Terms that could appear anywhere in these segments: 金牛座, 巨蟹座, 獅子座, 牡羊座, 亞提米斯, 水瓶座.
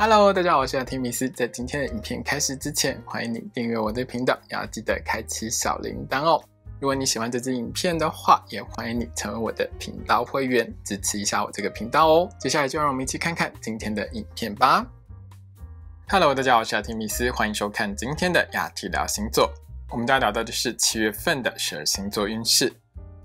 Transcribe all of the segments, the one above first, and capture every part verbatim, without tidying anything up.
Hello， 大家好，我是提米斯。在今天的影片开始之前，欢迎你订阅我的频道，也要记得开启小铃铛哦。如果你喜欢这支影片的话，也欢迎你成为我的频道会员，支持一下我这个频道哦。接下来就让我们一起看看今天的影片吧。Hello， 大家好，我是提米斯，欢迎收看今天的雅提聊星座。我们要聊到的是七月份的十二星座运势。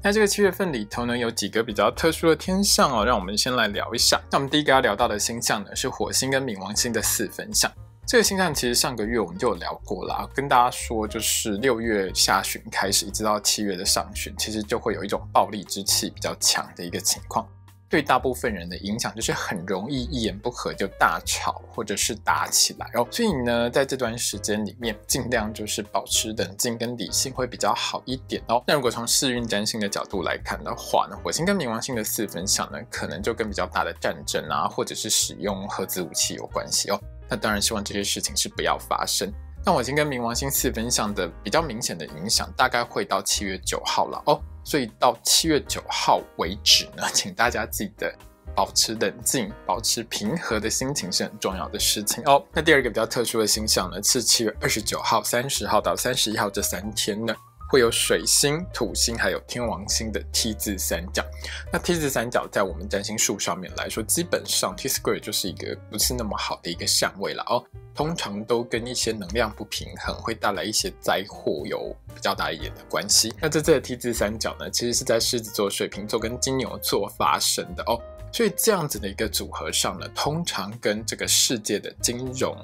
那这个七月份里头呢，有几个比较特殊的天象哦，让我们先来聊一下。那我们第一个要聊到的星象呢，是火星跟冥王星的四分相。这个星象其实上个月我们就有聊过啦，跟大家说就是六月下旬开始一直到七月的上旬，其实就会有一种暴力之气比较强的一个情况，对大部分人的影响就是很容易一言不合就大吵或者是打起来哦。所以呢，在这段时间里面，尽量就是保持冷静跟理性会比较好一点哦。那如果从世运占星的角度来看的话呢，火星跟冥王星的四分相呢，可能就跟比较大的战争啊，或者是使用核子武器有关系哦。那当然希望这些事情是不要发生。那火星跟冥王星四分相的比较明显的影响大概会到七月九号了哦，所以到七月九号为止呢，请大家记得保持冷静，保持平和的心情是很重要的事情哦。那第二个比较特殊的星象呢，是七月二十九号、三十号到三十一号这三天呢，会有水星、土星还有天王星的 T 字三角。那 T 字三角在我们占星术上面来说，基本上 T square 就是一个不是那么好的一个相位啦哦，通常都跟一些能量不平衡会带来一些灾祸有比较大一点的关系。那这次的 T 字三角呢，其实是在狮子座、水瓶座跟金牛座发生的哦，所以这样子的一个组合上呢，通常跟这个世界的金融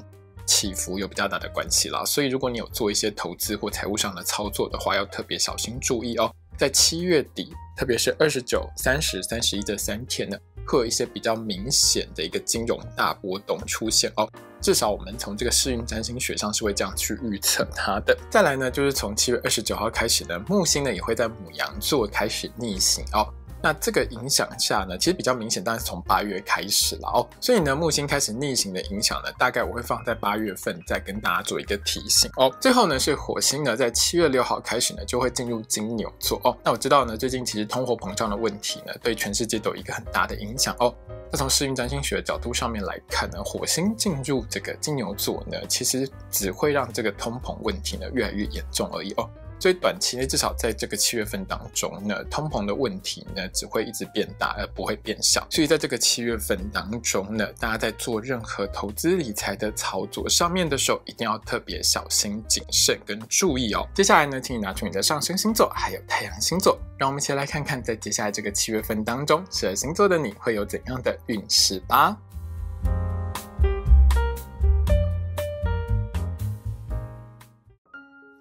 起伏有比较大的关系啦，所以如果你有做一些投资或财务上的操作的话，要特别小心注意哦。在七月底，特别是二十九、三十、三十一这三天呢，会有一些比较明显的一个金融大波动出现哦。至少我们从这个世运占星学上是会这样去预测它的。再来呢，就是从七月二十九号开始呢，木星呢也会在牡羊座开始逆行哦。那这个影响下呢，其实比较明显当然是从八月开始了哦，所以呢木星开始逆行的影响呢，大概我会放在八月份再跟大家做一个提醒哦。最后呢是火星呢在七月六号开始呢就会进入金牛座哦。那我知道呢最近其实通货膨胀的问题呢对全世界都有一个很大的影响哦。那从世运占星学的角度上面来看呢，火星进入这个金牛座呢，其实只会让这个通膨问题呢越来越严重而已哦。所以短期内至少在这个七月份当中呢，通膨的问题呢只会一直变大而不会变小。所以在这个七月份当中呢，大家在做任何投资理财的操作上面的时候，一定要特别小心谨慎跟注意哦。接下来呢，请你拿出你的上升星座还有太阳星座，让我们一起来看看在接下来这个七月份当中，十二星座的你会有怎样的运势吧。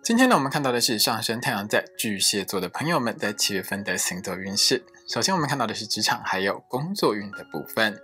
今天呢，我们看到的是上升太阳在巨蟹座的朋友们在七月份的星座运势。首先我们看到的是职场还有工作运的部分。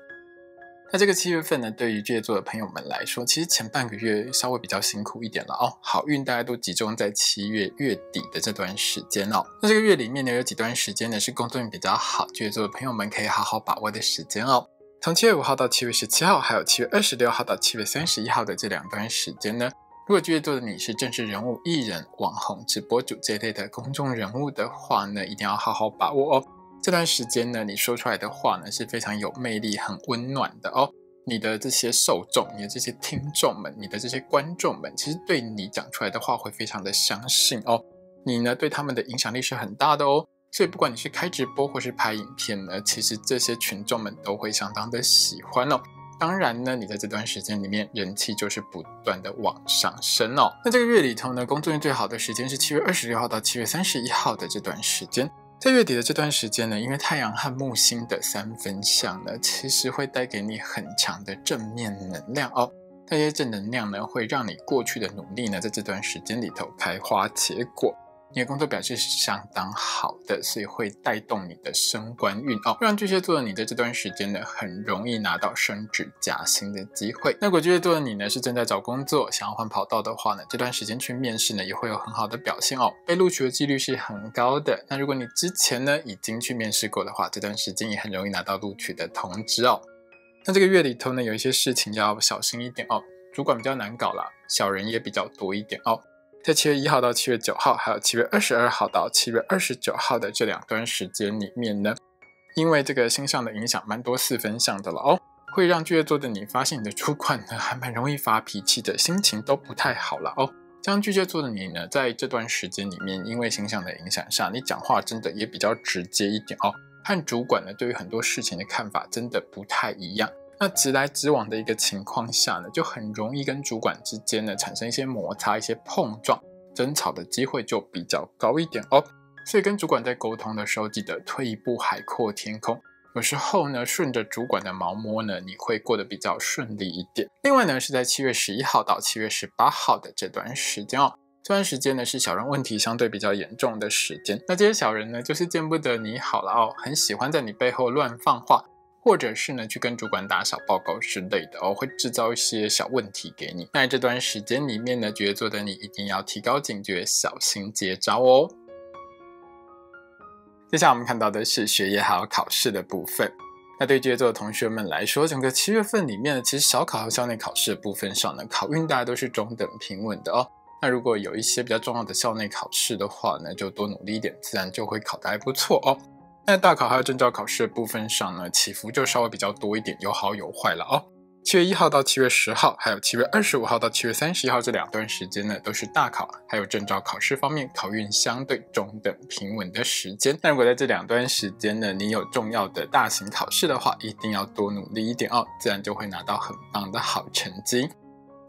那这个七月份呢，对于巨蟹座的朋友们来说，其实前半个月稍微比较辛苦一点了哦。好运大家都集中在七月月底的这段时间哦。那这个月里面呢，有几段时间呢是工作运比较好，巨蟹座的朋友们可以好好把握的时间哦。从七月五号到七月十七号，还有七月二十六号到七月三十一号的这两段时间呢，如果巨蟹座的你是政治人物、艺人、网红、直播主这类的公众人物的话呢，一定要好好把握哦。这段时间呢，你说出来的话呢是非常有魅力、很温暖的哦。你的这些受众、你的这些听众们、你的这些观众们，其实对你讲出来的话会非常的相信哦。你呢对他们的影响力是很大的哦。所以不管你是开直播或是拍影片呢，其实这些群众们都会相当的喜欢哦。当然呢，你在这段时间里面人气就是不断的往上升哦。那这个月里头呢，工作运最好的时间是七月二十六号到七月三十一号的这段时间。在月底的这段时间呢，因为太阳和木星的三分相呢，其实会带给你很强的正面能量哦。这些正能量呢，会让你过去的努力呢，在这段时间里头开花结果。你的工作表现是相当好的，所以会带动你的升官运哦，让巨蟹座的你在这段时间呢，很容易拿到升职加薪的机会。那如果巨蟹座的你呢是正在找工作，想要换跑道的话呢，这段时间去面试呢也会有很好的表现哦，被录取的几率是很高的。那如果你之前呢已经去面试过的话，这段时间也很容易拿到录取的通知哦。那这个月里头呢，有一些事情要小心一点哦，主管比较难搞啦，小人也比较多一点哦。在七月一号到七月九号，还有七月二十二号到七月二十九号的这两段时间里面呢，因为这个星象的影响蛮多四分相的了哦，会让巨蟹座的你发现你的主管呢还蛮容易发脾气的，心情都不太好了哦。像巨蟹座的你呢，在这段时间里面，因为星象的影响下，你讲话真的也比较直接一点哦，和主管呢对于很多事情的看法真的不太一样。那直来直往的一个情况下呢，就很容易跟主管之间呢产生一些摩擦、一些碰撞、争吵的机会就比较高一点哦。所以跟主管在沟通的时候，记得退一步海阔天空。有时候呢，顺着主管的毛摸呢，你会过得比较顺利一点。另外呢，是在七月十一号到七月十八号的这段时间哦，这段时间呢是小人问题相对比较严重的时间。那这些小人呢，就是见不得你好了哦，很喜欢在你背后乱放话，或者是呢去跟主管打小报告之类的哦，会制造一些小问题给你。那这段时间里面呢，巨蟹座的你一定要提高警觉，小心接招哦。接下来我们看到的是学业还有考试的部分。那对巨蟹座的同学们来说，整个七月份里面呢，其实小考和校内考试的部分上呢，考运大家都是中等平稳的哦。那如果有一些比较重要的校内考试的话呢，就多努力一点，自然就会考得还不错哦。那大考还有证照考试的部分上呢，起伏就稍微比较多一点，有好有坏了哦。七月一号到七月十号，还有七月二十五号到七月三十一号这两段时间呢，都是大考还有证照考试方面考运相对中等平稳的时间。但如果在这两段时间呢，你有重要的大型考试的话，一定要多努力一点哦，自然就会拿到很棒的好成绩。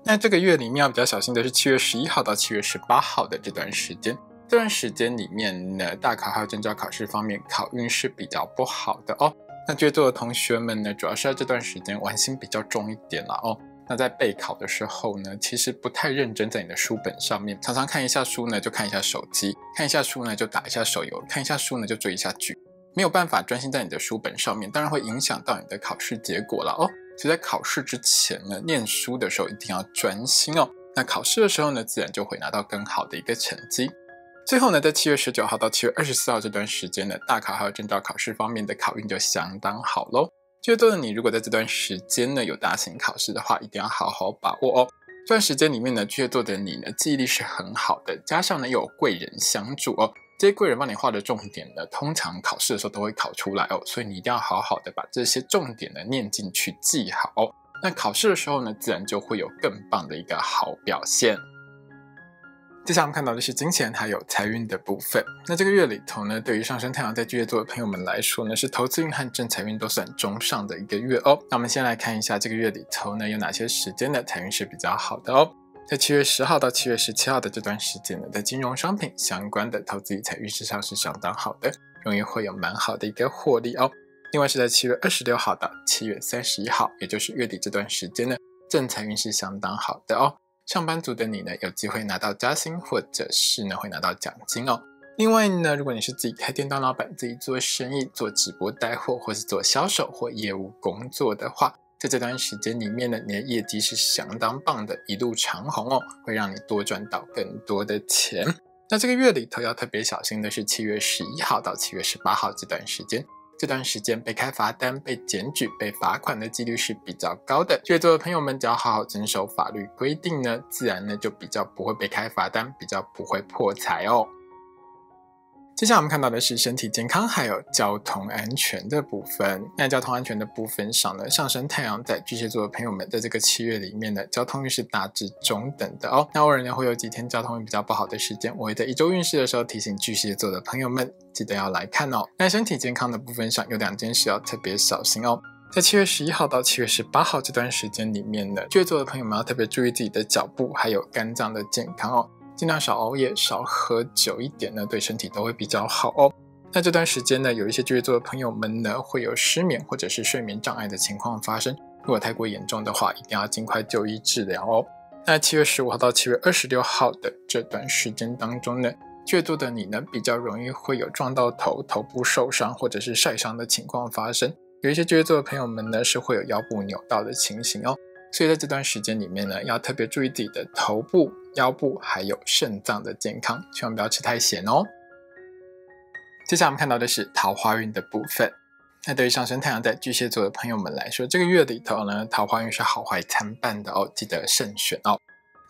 那这个月里面要比较小心的是七月十一号到七月十八号的这段时间。这段时间里面呢，大考还有证照考试方面考运是比较不好的哦。那巨蟹座的同学们呢，主要是在这段时间玩心比较重一点啦哦。那在备考的时候呢，其实不太认真在你的书本上面，常常看一下书呢就看一下手机，看一下书呢就打一下手游，看一下书呢就追一下剧，没有办法专心在你的书本上面，当然会影响到你的考试结果啦哦。所以在考试之前呢，念书的时候一定要专心哦。那考试的时候呢，自然就会拿到更好的一个成绩。最后呢，在七月十九号到七月二十四号这段时间呢，大考还有证照考试方面的考运就相当好咯。巨蟹座的你如果在这段时间呢有大型考试的话，一定要好好把握哦。这段时间里面呢，巨蟹座的你呢记忆力是很好的，加上呢有贵人相助哦，这些贵人帮你画的重点呢，通常考试的时候都会考出来哦，所以你一定要好好的把这些重点呢念进去记好哦。那考试的时候呢，自然就会有更棒的一个好表现。接下来我们看到的是金钱还有财运的部分。那这个月里头呢，对于上升太阳在巨蟹座的朋友们来说呢，是投资运和正财运都算中上的一个月哦。那我们先来看一下这个月里头呢，有哪些时间的财运是比较好的哦。在七月十号到七月十七号的这段时间呢，在金融商品相关的投资与财运市场是相当好的，容易会有蛮好的一个获利哦。另外是在七月二十六号到七月三十一号，也就是月底这段时间呢，正财运是相当好的哦。上班族的你呢，有机会拿到加薪，或者是呢会拿到奖金哦。另外呢，如果你是自己开店当老板，自己做生意、做直播带货，或是做销售或业务工作的话，在这段时间里面呢，你的业绩是相当棒的，一路长虹哦，会让你多赚到更多的钱。那这个月里头要特别小心的是七月十一号到七月十八号这段时间。这段时间被开罚单、被检举、被罚款的几率是比较高的。巨蟹座的朋友们只要好好遵守法律规定呢，自然呢就比较不会被开罚单，比较不会破财哦。接下来我们看到的是身体健康还有交通安全的部分。那交通安全的部分上呢，上升太阳在巨蟹座的朋友们在这个七月里面呢，交通运是大致中等的哦。那偶尔呢会有几天交通运比较不好的时间，我会在一周运势的时候提醒巨蟹座的朋友们，记得要来看哦。那身体健康的部分上有两件事要特别小心哦。在七月十一号到七月十八号这段时间里面呢，巨蟹座的朋友们要特别注意自己的脚步还有肝脏的健康哦，尽量少熬夜少喝酒一点呢，对身体都会比较好哦。那这段时间呢，有一些巨蟹座的朋友们呢会有失眠或者是睡眠障碍的情况发生，如果太过严重的话，一定要尽快就医治疗哦。那七月十五号到七月二十六号的这段时间当中呢，巨蟹座的你呢比较容易会有撞到头、头部受伤或者是晒伤的情况发生，有一些巨蟹座的朋友们呢是会有腰部扭到的情形哦，所以在这段时间里面呢，要特别注意自己的头部、腰部还有肾脏的健康，千万不要吃太咸哦。接下来我们看到的是桃花运的部分。那对于上升太阳在巨蟹座的朋友们来说，这个月里头呢，桃花运是好坏参半的哦，记得慎选哦。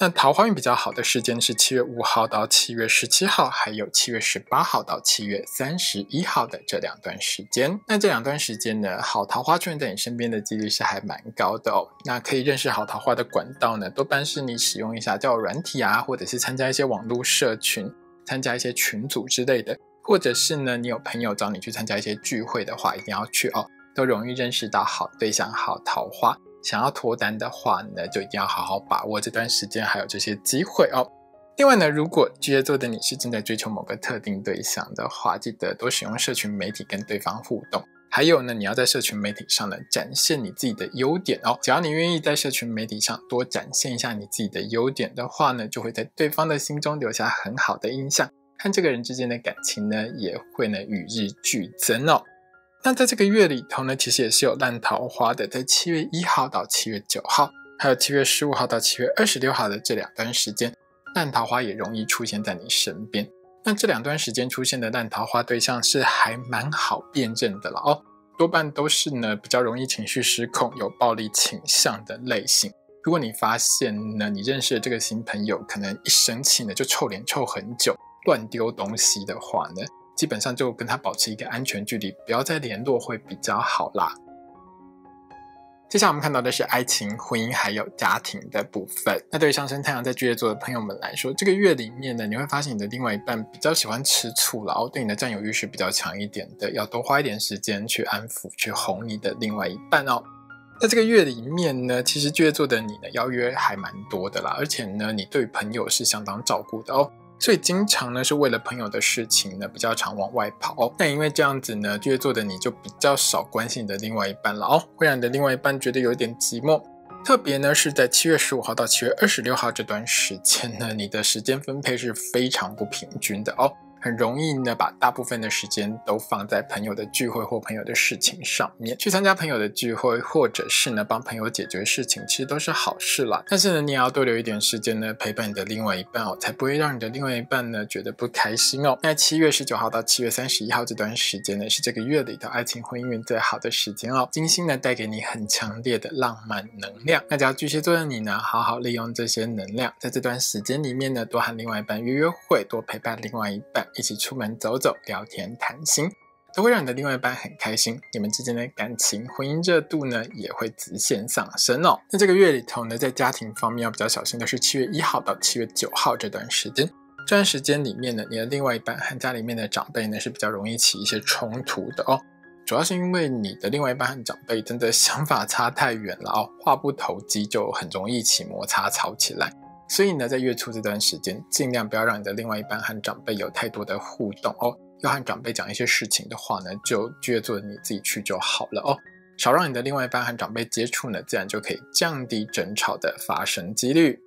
那桃花运比较好的时间是七月五号到七月十七号，还有七月十八号到七月三十一号的这两段时间。那这两段时间呢，好桃花出现在你身边的几率是还蛮高的哦。那可以认识好桃花的管道呢，多半是你使用一下交友软体啊，或者是参加一些网络社群，参加一些群组之类的，或者是呢，你有朋友找你去参加一些聚会的话，一定要去哦，都容易认识到好对象、好桃花。想要脱单的话呢，就一定要好好把握这段时间还有这些机会哦。另外呢，如果巨蟹座的你是正在追求某个特定对象的话，记得多使用社群媒体跟对方互动。还有呢，你要在社群媒体上呢展现你自己的优点哦。只要你愿意在社群媒体上多展现一下你自己的优点的话呢，就会在对方的心中留下很好的印象，和这个人之间的感情呢也会呢与日俱增哦。那在这个月里头呢，其实也是有烂桃花的，在七月一号到七月九号，还有七月十五号到七月二十六号的这两段时间，烂桃花也容易出现在你身边。那这两段时间出现的烂桃花对象是还蛮好辨认的了哦，多半都是呢比较容易情绪失控、有暴力倾向的类型。如果你发现呢，你认识的这个新朋友可能一生气呢就臭脸臭很久，乱丢东西的话呢，基本上就跟他保持一个安全距离，不要再联络会比较好啦。接下来我们看到的是爱情、婚姻还有家庭的部分。那对于上升太阳在巨蟹座的朋友们来说，这个月里面呢，你会发现你的另外一半比较喜欢吃醋啦，对你的占有欲是比较强一点的，要多花一点时间去安抚、去哄你的另外一半哦。在这个月里面呢，其实巨蟹座的你呢，邀约还蛮多的啦，而且呢，你对朋友是相当照顾的哦。所以经常呢是为了朋友的事情呢比较常往外跑哦。但因为这样子呢，巨蟹座的你就比较少关心你的另外一半了哦，会让你的另外一半觉得有一点寂寞。特别呢是在七月十五号到七月二十六号这段时间呢，你的时间分配是非常不平均的哦，很容易呢把大部分的时间都放在朋友的聚会或朋友的事情上面。去参加朋友的聚会，或者是呢帮朋友解决事情，其实都是好事啦，但是呢你也要多留一点时间呢陪伴你的另外一半哦，才不会让你的另外一半呢觉得不开心哦。那七月十九号到七月三十一号这段时间呢，是这个月里的爱情婚姻运最好的时间哦，金星呢带给你很强烈的浪漫能量，那只要巨蟹座的你呢好好利用这些能量，在这段时间里面呢多和另外一半约约会，多陪伴另外一半，一起出门走走、聊天谈心，都会让你的另外一半很开心，你们之间的感情、婚姻热度呢也会直线上升哦。那这个月里头呢，在家庭方面要比较小心的是七月一号到七月九号这段时间。这段时间里面呢，你的另外一半和家里面的长辈呢是比较容易起一些冲突的哦，主要是因为你的另外一半和长辈真的想法差太远了哦，话不投机就很容易起摩擦吵起来。所以呢，在月初这段时间，尽量不要让你的另外一半和长辈有太多的互动哦。要和长辈讲一些事情的话呢，就巨蟹座你自己去就好了哦。少让你的另外一半和长辈接触呢，自然就可以降低争吵的发生几率。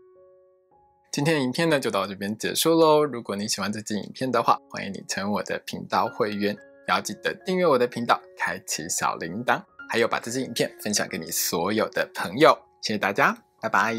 今天的影片呢，就到这边结束喽。如果你喜欢这期影片的话，欢迎你成为我的频道会员，也要记得订阅我的频道，开启小铃铛，还有把这支影片分享给你所有的朋友。谢谢大家，拜拜。